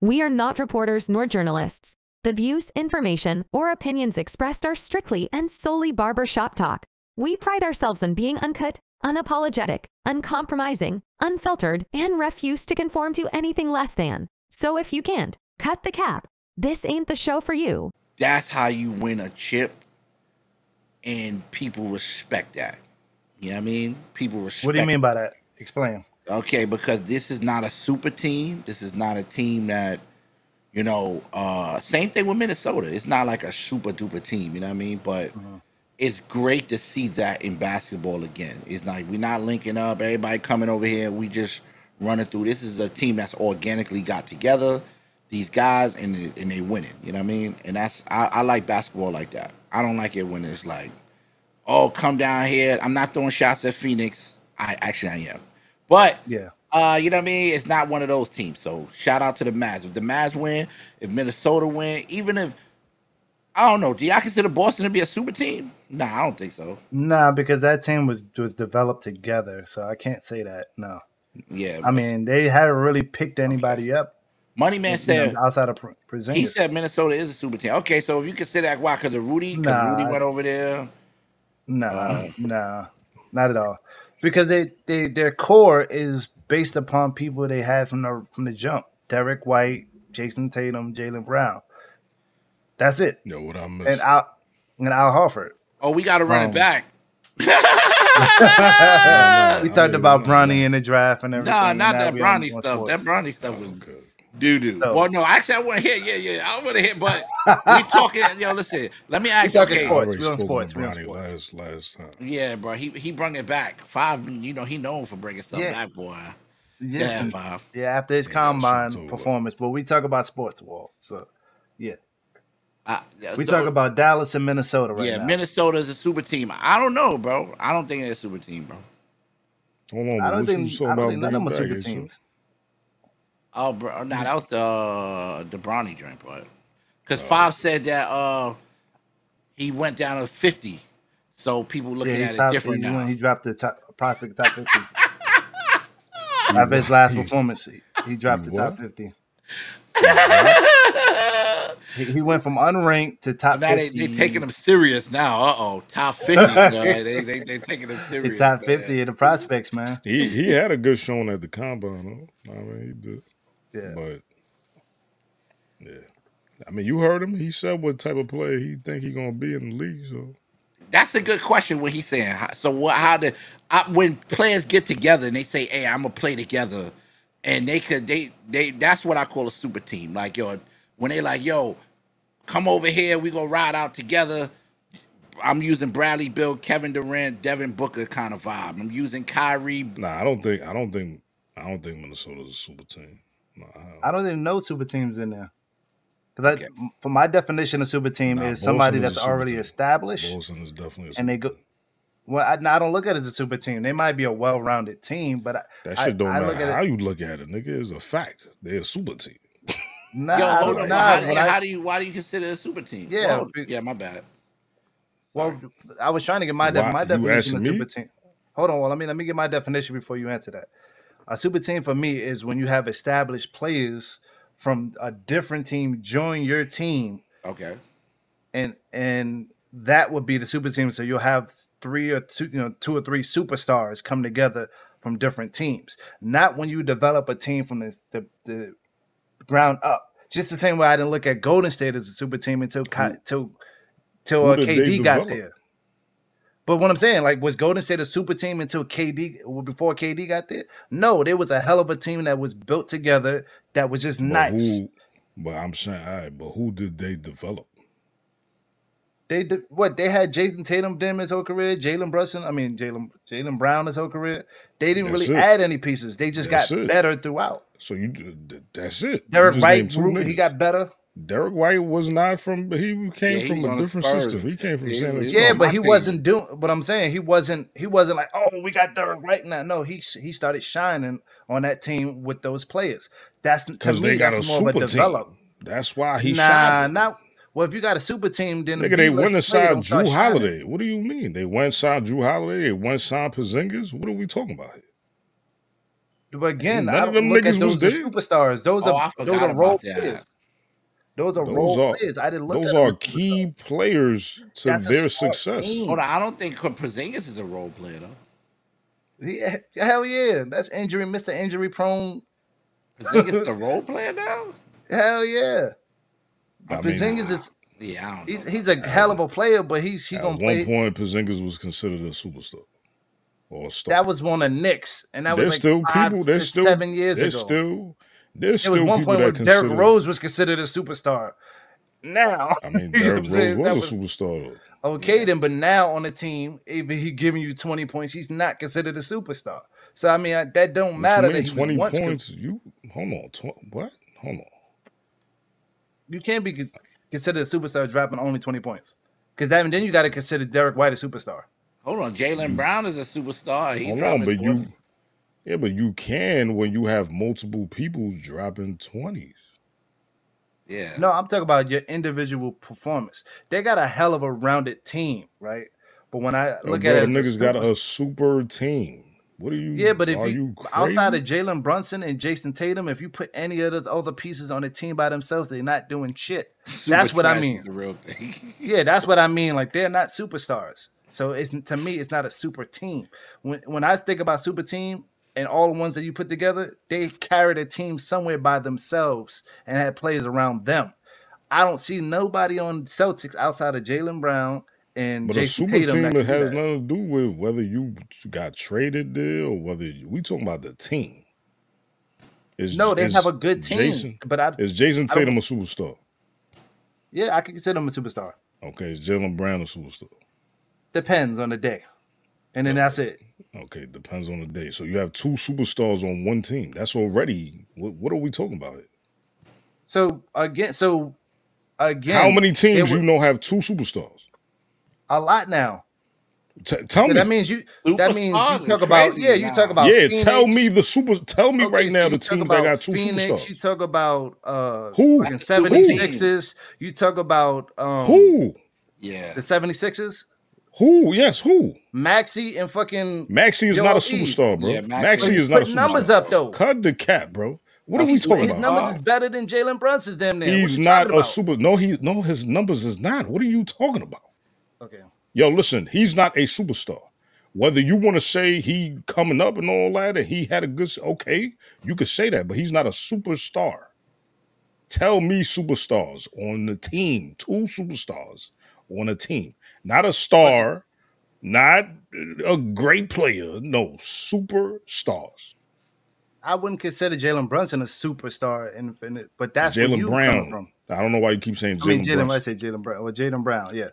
We are not reporters nor journalists. The views, information, or opinions expressed are strictly and solely barbershop talk. We pride ourselves on being uncut, unapologetic, uncompromising, unfiltered, and refuse to conform to anything less than. So if you can't cut the cap, this ain't the show for you. That's how you win a chip, and people respect that. You know what I mean? People respect. What do you mean by that? Explain. Okay, because this is not a super team. This is not a team that, you know, same thing with Minnesota. It's not like a super duper team, you know what I mean? But it's great to see that in basketball again. It's like we're not linking up, everybody coming over here, we just running through. This is a team that's organically got together, these guys, and they winning, you know what I mean? And that's, I like basketball like that. I don't like it when it's like, oh, come down here. I'm not throwing shots at Phoenix. Actually I am. But yeah. You know what I mean? It's not one of those teams. So shout out to the Mavs. If the Mavs win, if Minnesota win, even if, I don't know, do y'all consider Boston to be a super team? Nah, I don't think so. Nah, because that team was developed together. So I can't say that. No. Yeah. I mean, they haven't really picked anybody up. Money Man said, outside of presenters. He said Minnesota is a super team. Okay, so if you consider that, why? Because of Rudy? Because Rudy went over there? Nah, not at all. Because their core is based upon people they had from the jump. Derek White, Jason Tatum, Jaylen Brown. That's it. You know what I miss? And Al Horford. Oh, we got to run it back. We talked about Bronny in the draft and everything. Nah, not that Bronny stuff. Sports. That Bronny stuff was good. Doo-doo. So, well, no, actually, I want to hear. Yeah. I want to hear, but we talking. Yo, listen. Let me ask you. Okay, sports. We on sports. We on sports. Last time. Yeah, bro. He brought it back. Five. You know, he known for bringing stuff back, boy. Yes. Yeah, Five. Yeah, after his combine performance, but we talk about sports, Walt. So, yeah. We talk about Dallas and Minnesota right now. Yeah, Minnesota is a super team. I don't know, bro. I don't think they're a super team, bro. Hold on, I don't think none of them are super teams. Oh, bro, nah, that was the Bronny drink, but because Five said that he went down to 50, so people looking at it different now. He dropped the top 50. After his last performance, he dropped the top 50. He went from unranked to top 50. They're taking him serious now. Uh-oh, top 50. They're taking him serious. Top 50 in the prospects, man. He had a good showing at the combine, huh? I mean, he did. Yeah. But yeah, I mean, you heard him. He said what type of player he think he gonna be in the league. So that's a good question. What he's saying. So what? How did when players get together and they say, "Hey, I'm gonna play together," and they that's what I call a super team. Like yo, when they like yo, come over here, we gonna ride out together. I'm using Bradley Beal, Kevin Durant, Devin Booker kind of vibe. I'm using Kyrie. Nah, I don't think Minnesota's a super team. I don't even know super teams in there. Because for my definition of super team is somebody that's already established. Boston is definitely a super team. Well, I don't look at it as a super team. They might be a well-rounded team, but that shit don't matter how you look at it, nigga. It's a fact. They're a super team. Why do you consider it a super team? Yeah, my bad. Well, I was trying to get my definition of super team. Hold on, well, let me get my definition before you answer that. A super team for me is when you have established players from a different team join your team. Okay. And that would be the super team. So you'll have two or three superstars come together from different teams. Not when you develop a team from the ground up. Just the same way I didn't look at Golden State as a super team until KD got there. But what I'm saying, like, was Golden State a super team before KD got there? No, there was a hell of a team that was built together that was just nice. But who did they develop? They had Jason Tatum his whole career, Jaylen Brown his whole career. They didn't really add any pieces. They just got better throughout. So that's it. Derek White, he got better. Derek White was not from. He came from a different system. He came from San Antonio. Yeah, but he wasn't doing. But I'm saying he wasn't like, oh, we got Derek White now. No, he started shining on that team with those players. That's to me. That's more of a develop. That's why he shined. Well, if you got a super team, then nigga, they went inside Drew Holiday. What do you mean? They went inside Drew Holiday. They went inside Porzingis. What are we talking about here? But again, none I don't look at those as superstars. Those are role players. Those are role players. I didn't look at those. Those are key players to their success. Hold on, I don't think Porzingis is a role player though. Yeah, hell yeah. That's injury, Mr. Injury Prone. Porzingis the role player now? Hell yeah. Porzingis is I don't know. He's a hell of a player, but he's gonna play. At one point, Porzingis was considered a superstar. Or a star. That was on the Knicks, and that was like 5 to 7 years ago. There was one point where Derrick Rose was considered a superstar. Now, I mean, Derrick Rose was a superstar. Though. Okay, then, but now on the team, if he giving you 20 points, he's not considered a superstar. So I mean, that don't matter. That 20 points? You hold on. What? Hold on. You can't be considered a superstar dropping only 20 points, because then you got to consider Derek White a superstar. Hold on, Jaylen Brown is a superstar. But you can when you have multiple people dropping 20s. Yeah. No, I'm talking about your individual performance. They got a hell of a rounded team, right? But when I look at it, niggas got a super team. What are you? Yeah, but if you outside of Jalen Brunson and Jason Tatum, if you put any of those other pieces on the team by themselves, they're not doing shit. That's what I mean. The real thing. Yeah, that's what I mean. Like, they're not superstars. So to me, it's not a super team. When I think about super team and all the ones that you put together, they carried a team somewhere by themselves and had players around them. I don't see nobody on Celtics outside of Jalen Brown. But Jason a super Tatum team that has nothing to do with whether you got traded there or whether we talking about the team. They have a good team. Is Jason Tatum a superstar? Yeah, I can consider him a superstar. Okay, is Jalen Brown a superstar? Depends on the day, and then that's it. Okay, depends on the day. So you have two superstars on one team. That's already what are we talking about here? So again, how many teams have two superstars? A lot now. Tell me. That means you. That means you talk about. Yeah, you talk about. Yeah, Phoenix. Tell me the super. Tell me right now the teams that got two superstars. You talk about 76ers. You talk about who? Yeah, the 76ers. Who? Yes, who? Maxey and fucking Maxey is not a superstar, bro. Yeah, Maxey is not a superstar. Put numbers up though. Cut the cap, bro. What are we talking about? His numbers is better than Jalen Brunson's damn near. He's not a super. No, his numbers is not. What are you talking about? Okay. Yo, listen, he's not a superstar. Whether you want to say he coming up and all that, and he had a good, okay, you could say that, but he's not a superstar. Tell me superstars on the team, two superstars on a team, not a star, not a great player, no, superstars. I wouldn't consider Jalen Brunson a superstar, but that's Jalen Brown. I don't know why you keep saying Jalen. I say Jalen Brown or Jaden Brown, yeah.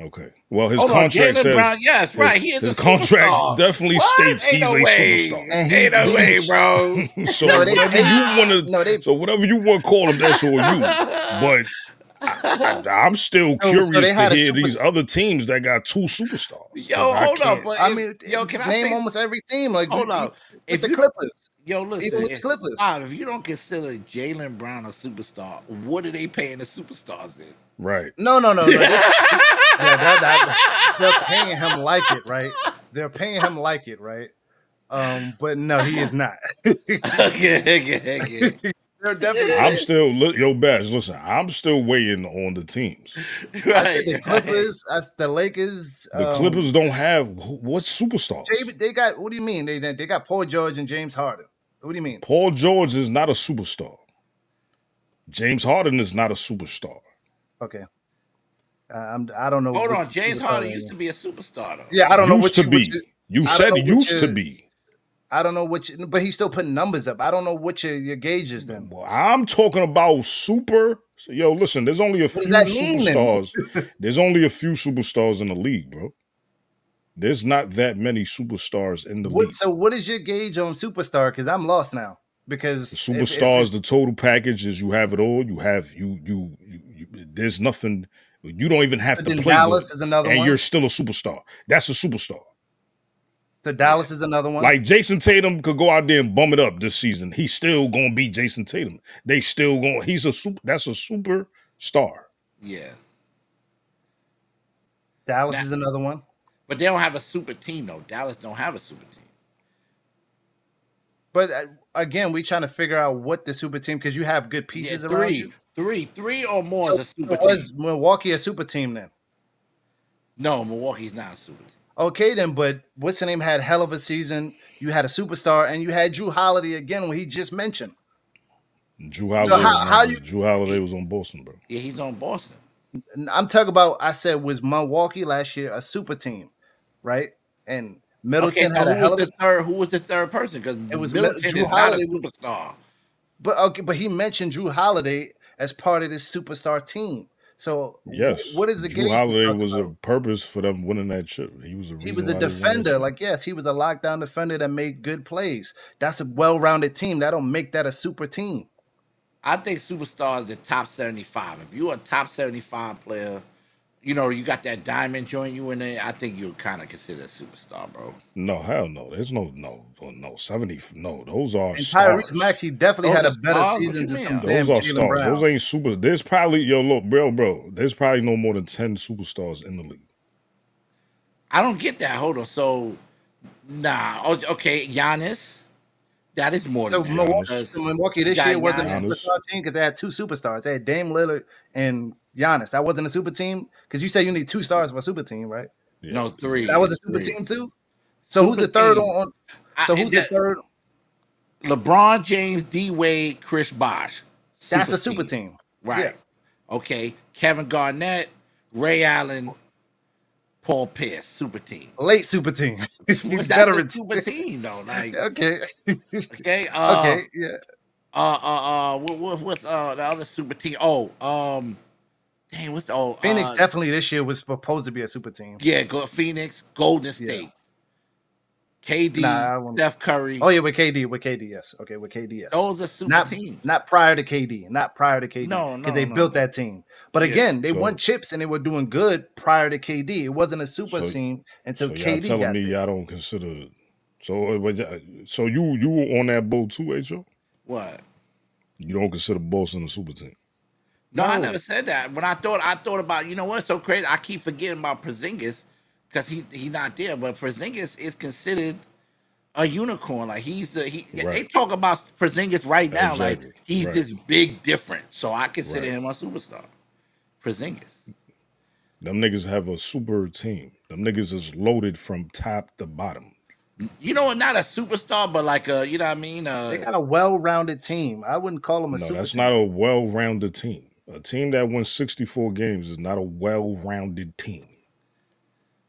Okay. Well, his contract says Brown, yes, right. He is his contract superstar. Definitely what? States ain't he's no a way. Superstar. Ain't no way, bro. So whatever you want to call him, that's all you. But I'm still curious to hear these other teams that got two superstars. Yo, hold up. I mean, can I name almost every team? Like, hold up. It's the Clippers. Yo, listen. It's Clippers. If you don't consider Jaylen Brown a superstar, what are they paying the superstars then? Right. No. They're paying him like it, right? They're paying him like it, right? But no, he is not. Okay. They're definitely. I'm still Bash. Listen, I'm still weighing on the teams. Right. I said the Clippers, the Lakers. The Clippers don't have what superstars? They got. What do you mean? They got Paul George and James Harden. What do you mean? Paul George is not a superstar. James Harden is not a superstar. Okay. I don't know. Hold on, James Harden used to be a superstar, though. Yeah, I don't know what you said. Used to be. I don't know what, but he's still putting numbers up. I don't know what your gauge is then. Well, I'm talking about super. So, yo, listen, there's only a few superstars. There's only a few superstars in the league, bro. There's not that many superstars in the league. So, what is your gauge on superstar? Because I'm lost now. Because the superstars, the total package is you have it all. You have there's nothing. You don't even have to play. Dallas is another one. And you're still a superstar. That's a superstar. So Dallas is another one. Like Jason Tatum could go out there and bum it up this season. He's still gonna be Jason Tatum. They still going. He's a super. That's a superstar. Yeah. Dallas is another one. But they don't have a super team though. Dallas don't have a super team. But again, we trying to figure out what the super team, because you have good pieces around you. Three or more is a super team. Was Milwaukee a super team then? No, Milwaukee's not a super team. Okay, then, but what's the name had hell of a season. You had a superstar, and you had Drew Holiday again, when he just mentioned. Drew Holiday was on Boston, bro. Yeah, he's on Boston. I'm talking about, I said, was Milwaukee last year a super team, right? And Middleton had a hell of a third. Who was the third person? Because it was Middleton. Drew Holiday was a superstar. But okay, but he mentioned Drew Holiday as part of this superstar team. So yes, what is the game? Drew Holiday was a purpose for them winning that chip. He was a defender. Like, yes, he was a lockdown defender that made good plays. That's a well-rounded team. That'll make that a super team. I think superstar is the top 75. If you're a top 75 player, you know, you got that diamond joint you in there, I think you're kind of considered a superstar, bro. No, hell no. There's no 70. No, those are and stars. Tyrese Maxey definitely had a better season than some damn Jaylen Brown. Those ain't super. There's probably, yo, look, bro, there's probably no more than 10 superstars in the league. I don't get that. Hold on. So, nah. Okay, Giannis. That is more than that. So Milwaukee this year wasn't a superstar team because they had two superstars. They had Dame Lillard and Giannis. That wasn't a super team? Because you say you need two stars for a super team, right? Yeah. No, three. That was a super team too? So who's the third on? So who's the third? LeBron James, D. Wade, Chris Bosh. That's a super team. Right. Yeah. Okay. Kevin Garnett, Ray Allen, Paul Pierce, super team. Late super team. That's a super team, though. Like, okay. Okay. Okay. Yeah. What's the other super team? Oh, dang, what's the Phoenix definitely this year was supposed to be a super team. Yeah, Phoenix, Golden State, KD, Steph Curry. Oh yeah, with KD, yes. Okay, with KD, yes. Those are super teams. Not prior to KD. Not prior to KD. No, no. Because they built that team. But again, they won chips and they were doing good prior to KD. It wasn't a super team until KD. Telling me y'all don't consider. So you were on that boat too, H.O.? What? You don't consider Boston a super team? No, I never said that. When I thought about, you know what's so crazy? I keep forgetting about Porzingis because he's not there. But Porzingis is considered a unicorn. Like they talk about Porzingis right now. Exactly. Like he's this big different. So I consider him a superstar. Porzingis. Them niggas have a super team. Them niggas is loaded from top to bottom. You know, not a superstar, but like a, you know what I mean? They got a well-rounded team. I wouldn't call them a superstar. No, that's not a well-rounded team. A team that wins 64 games is not a well-rounded team.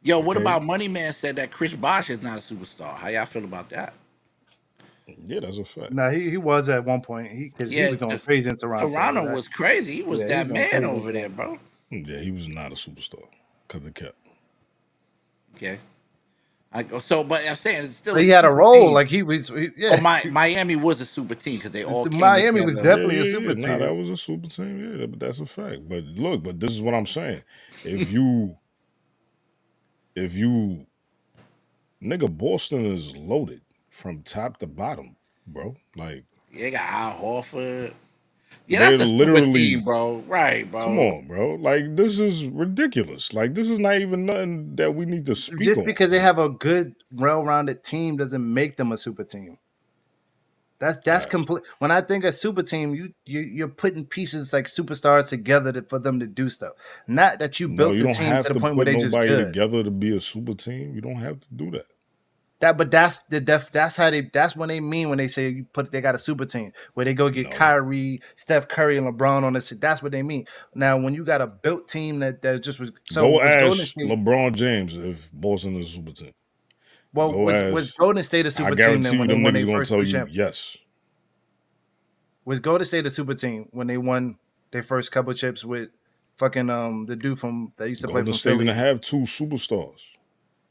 Yo, what about Money Man said that Chris Bosh is not a superstar? How y'all feel about that? Yeah, that's a fact. No, he was at one point. He was going crazy in Toronto. Toronto was crazy. He was that man over there, bro. Yeah, he was not a superstar because they kept. Okay. But I'm saying it's still. He had a role, like he was. Miami was a super team because they all. Miami was definitely a super team. Nah, that was a super team. Yeah, but that's a fact. But look, but this is what I'm saying. If you, nigga, Boston is loaded from top to bottom, bro. Like they got Al Horford. Yeah, that's a literally, team, bro. Right, bro. Come on, bro. Like, this is ridiculous. Like, this is not even nothing that we need to speak on. Just because they have a good, well-rounded team doesn't make them a super team. That's complete. When I think a super team, you're putting pieces like superstars together for them to do stuff. Not that you built the team to the point where they just good. Together to be a super team. You don't have to do that. But that's the that's what they mean when they say they got a super team where they go get Kyrie, Steph Curry, and LeBron on this. That's what they mean. Now, when you got a built team that just was go ask LeBron James if Boston is a super team. Well, was Golden State a super team then when they first won championships? Yes. Was Golden State a super team when they won their first couple chips with fucking the dude from that used to play for Philly? Golden State didn't have two superstars.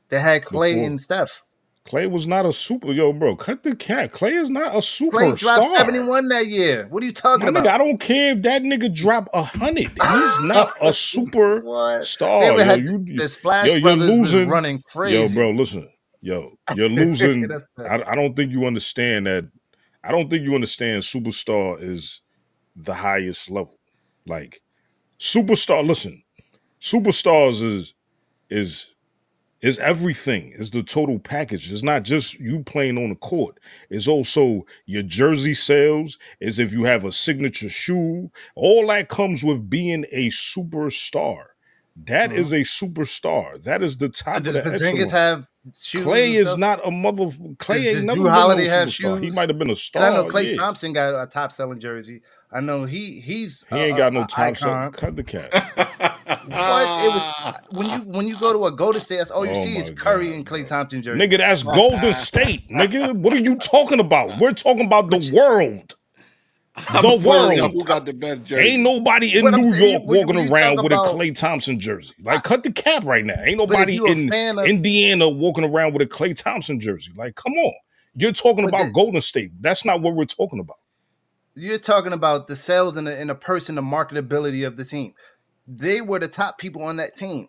They had Clay and Steph. Clay was not a super, yo, bro. Cut the cap. Clay is not a superstar. Clay dropped 71 that year. What are you talking about? Nigga, I don't care if that nigga dropped 100. He's not a superstar. The Splash Brothers is running crazy. Yo, bro, listen. Yo, you're losing. I don't think you understand that. I don't think you understand superstar is the highest level. Like, superstar, listen. Superstars is It's everything. It's the total package. It's not just you playing on the court. It's also your jersey sales. It's if you have a signature shoe. All that comes with being a superstar. That is a superstar. That is the top. Does Porzingis have shoes? Clay is not a mother. Clay ain't never been a superstar. He might have been a star. I know Klay Thompson got a top selling jersey. I know he ain't got no top selling. Cut the cap. But it was when you go to a Golden State, that's all you see is Curry and Klay Thompson jersey. Nigga, that's Golden State. Nigga, what are you talking about? We're talking about the world. The world. Who got the best jersey? Ain't nobody in New York walking around with a Klay Thompson jersey. Like, cut the cap right now. Ain't nobody in Indiana walking around with a Klay Thompson jersey. Like, come on. You're talking about Golden State. That's not what we're talking about. You're talking about the sales and the person, the marketability of the team. They were the top people on that team.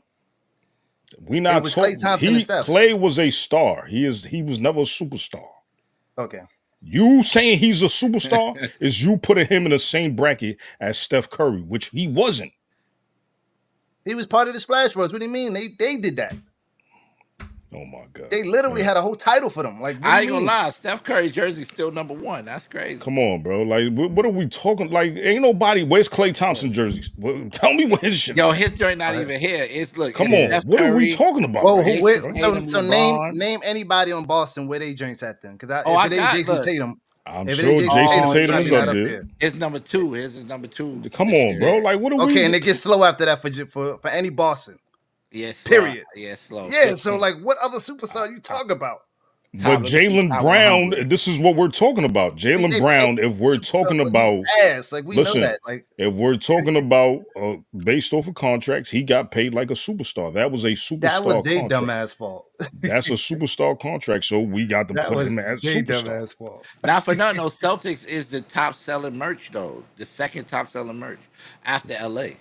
We not talking. Klay was a star. He was never a superstar. Okay. You saying he's a superstar is you putting him in the same bracket as Steph Curry, which he wasn't. He was part of the Splash Bros. What do you mean? They did that. Oh my God. They literally had a whole title for them. Like, I ain't gonna lie, Steph Curry jersey's still #1. That's crazy. Come on, bro. Like, what are we talking? Like, ain't nobody. Where's Klay Thompson jerseys? Well, tell me what his shit. Yo, his jersey not even here. It's look. Come on. Steph Curry. What are we talking about? Well, so name anybody on Boston where they drinks at then? Because Jason Tatum. I'm sure Jason Tatum is up there. It's #2. His is #2. Come on, bro. Like, what are we? Okay, and it gets slow after that for any Boston. Yes. Period. Yes. Yeah, yeah. So, like, what other superstar you talk about? But Jaylen Brown. This is what we're talking about. Jaylen Brown. If we're talking about, like, we know that. Like, if we're talking about based off of contracts, he got paid like a superstar. That was a superstar. That was their dumbass fault. That's a superstar contract. So we got to put him as superstar. Fault. Not for nothing. No, Celtics is the top selling merch though. The second top selling merch after LA.